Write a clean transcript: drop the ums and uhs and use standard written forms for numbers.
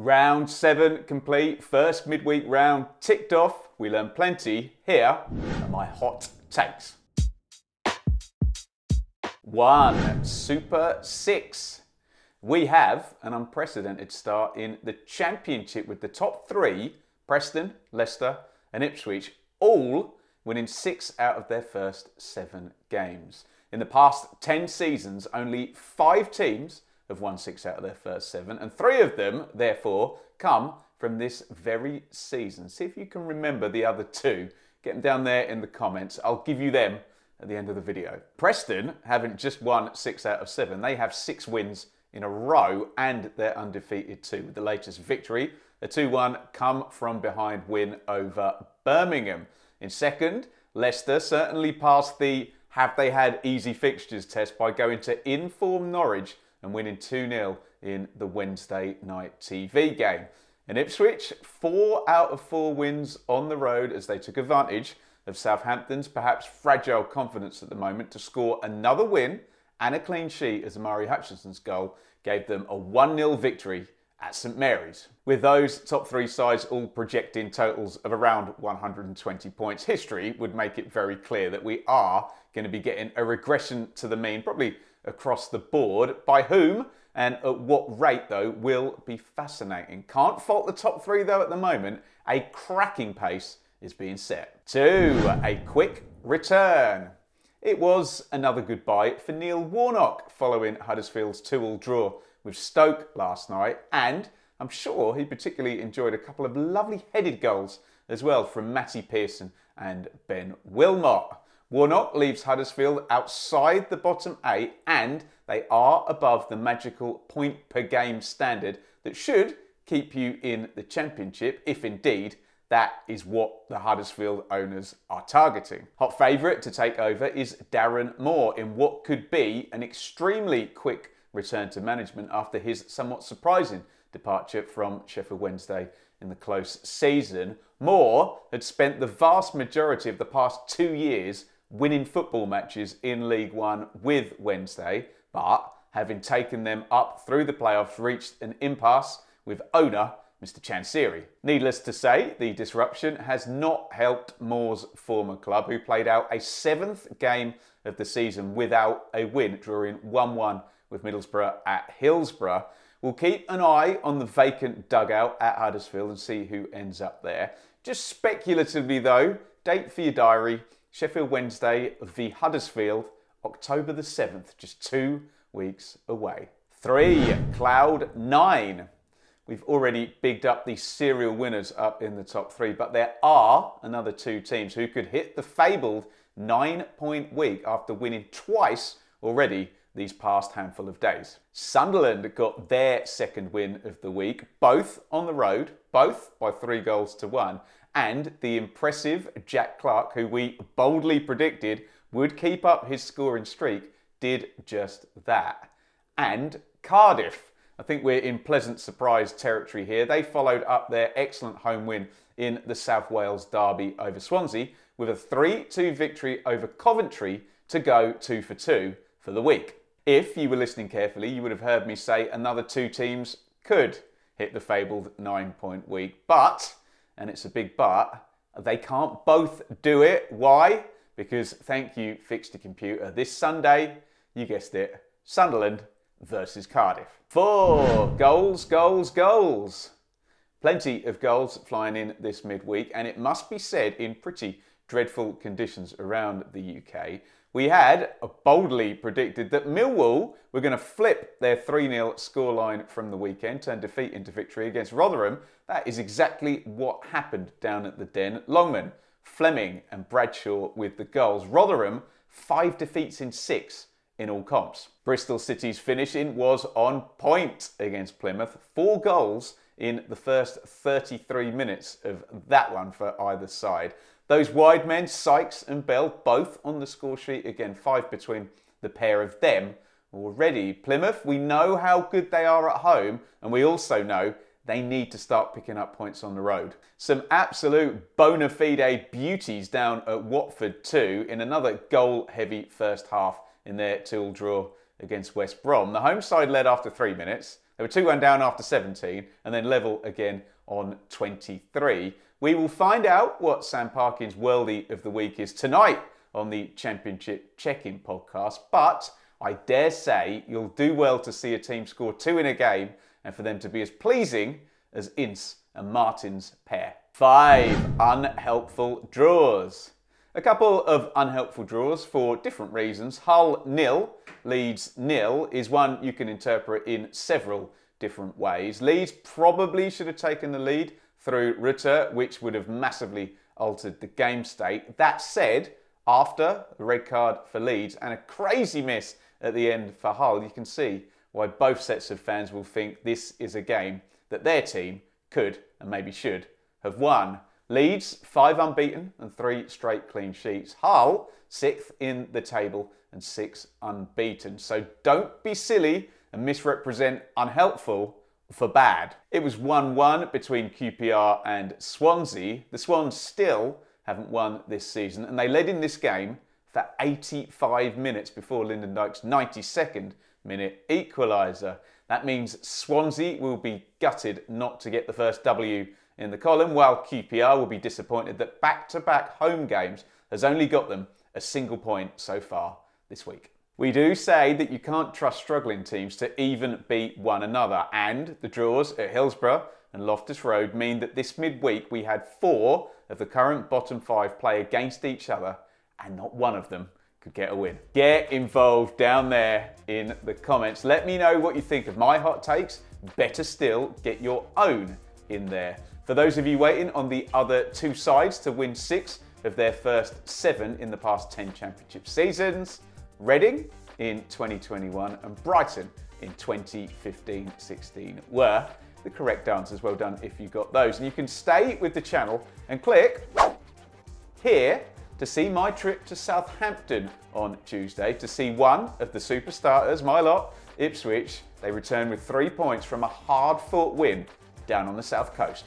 Round 7 complete, first midweek round ticked off. We learned plenty. Here are my hot takes. 1. Super 6. We have an unprecedented start in the Championship with the top 3, Preston, Leicester and Ipswich, all winning 6 out of their first 7 games. In the past 10 seasons, only 5 teams have won 6 out of their first 7, and 3 of them, therefore, come from this very season. See if you can remember the other 2. Get them down there in the comments. I'll give you them at the end of the video. Preston haven't just won 6 out of 7. They have 6 wins in a row, and they're undefeated too, with the latest victory, a 2-1 come-from-behind win over Birmingham. In second, Leicester certainly passed the have-they-had-easy fixtures test by going to in-form Norwich and winning 2-0 in the Wednesday night TV game. And Ipswich, 4 out of 4 wins on the road as they took advantage of Southampton's perhaps fragile confidence at the moment to score another win and a clean sheet, as Amari Hutchinson's goal gave them a 1-0 victory at St Mary's. With those top 3 sides all projecting totals of around 120 points, history would make it very clear that we are going to be getting a regression to the mean, probably across the board. By whom and at what rate, though, will be fascinating. Can't fault the top 3, though, at the moment. A cracking pace is being set. 2. A quick return. It was another goodbye for Neil Warnock following Huddersfield's 2-2 draw with Stoke last night, and I'm sure he particularly enjoyed a couple of lovely headed goals as well from Matty Pearson and Ben Wilmot. Warnock leaves Huddersfield outside the bottom 8, and they are above the magical point-per-game standard that should keep you in the Championship, if indeed that is what the Huddersfield owners are targeting. Hot favourite to take over is Darren Moore in what could be an extremely quick return to management after his somewhat surprising departure from Sheffield Wednesday in the close season. Moore had spent the vast majority of the past 2 years winning football matches in League One with Wednesday, but having taken them up through the playoffs, reached an impasse with owner Mr Chansiri. Needless to say, the disruption has not helped Moore's former club, who played out a 7th game of the season without a win, drawing 1-1 with Middlesbrough at Hillsborough. We'll keep an eye on the vacant dugout at Huddersfield and see who ends up there. Just speculatively though, date for your diary, Sheffield Wednesday v Huddersfield, October the 7th, just 2 weeks away. 3. Cloud 9. We've already bigged up the serial winners up in the top 3, but there are another 2 teams who could hit the fabled 9-point week after winning twice already these past handful of days. Sunderland got their 2nd win of the week, both on the road, both by 3-1, and the impressive Jack Clark, who we boldly predicted would keep up his scoring streak, did just that. And Cardiff, I think we're in pleasant surprise territory here. They followed up their excellent home win in the South Wales derby over Swansea with a 3-2 victory over Coventry to go 2 for 2 for the week. If you were listening carefully, you would have heard me say another 2 teams could hit the fabled 9-point week. But, and it's a big but, they can't both do it. Why? Because, thank you, Fix the Computer, this Sunday, you guessed it, Sunderland versus Cardiff. 4. Goals, goals, goals. Plenty of goals flying in this midweek, and it must be said in pretty dreadful conditions around the UK. We had boldly predicted that Millwall were going to flip their 3-0 scoreline from the weekend, turn defeat into victory against Rotherham. That is exactly what happened down at the Den. Longman, Fleming and Bradshaw with the goals. Rotherham, 5 defeats in 6 in all comps. Bristol City's finishing was on point against Plymouth. 4 goals in the first 33 minutes of that one for either side. Those wide men, Sykes and Bell, both on the score sheet. Again, 5 between the pair of them already. Plymouth, we know how good they are at home, and we also know they need to start picking up points on the road. Some absolute bona fide beauties down at Watford too, in another goal-heavy first half in their 2-2 draw against West Brom. The home side led after 3 minutes. They were 2-1 down after 17 and then level again on 23. We will find out what Sam Parkins' worldie of the week is tonight on the Championship Check-In podcast, but I dare say you'll do well to see a team score 2 in a game and for them to be as pleasing as Ince and Martin's pair. 5 unhelpful draws. A couple of unhelpful draws for different reasons. Hull 0, Leeds 0 is one you can interpret in several different ways. Leeds probably should have taken the lead through Rutter, which would have massively altered the game state. That said, after the red card for Leeds and a crazy miss at the end for Hull, you can see why both sets of fans will think this is a game that their team could and maybe should have won. Leeds, 5 unbeaten and 3 straight clean sheets. Hull, 6th in the table and 6 unbeaten. So don't be silly and misrepresent unhelpful for bad. It was 1-1 between QPR and Swansea. The Swans still haven't won this season and they led in this game for 85 minutes before Lyndon Dykes' 92nd minute equaliser. That means Swansea will be gutted not to get the first W in the column, while QPR will be disappointed that back-to-back home games has only got them a single point so far this week. We do say that you can't trust struggling teams to even beat one another, and the draws at Hillsborough and Loftus Road mean that this midweek we had 4 of the current bottom 5 play against each other and not one of them could get a win. Get involved down there in the comments. Let me know what you think of my hot takes. Better still, get your own in there. For those of you waiting on the other 2 sides to win 6 of their first 7 in the past 10 championship seasons, Reading in 2021 and Brighton in 2015-16 were the correct answers. Well done if you got those. And you can stay with the channel and click here to see my trip to Southampton on Tuesday to see one of the super starters, my lot, Ipswich. They return with 3 points from a hard-fought win down on the south coast.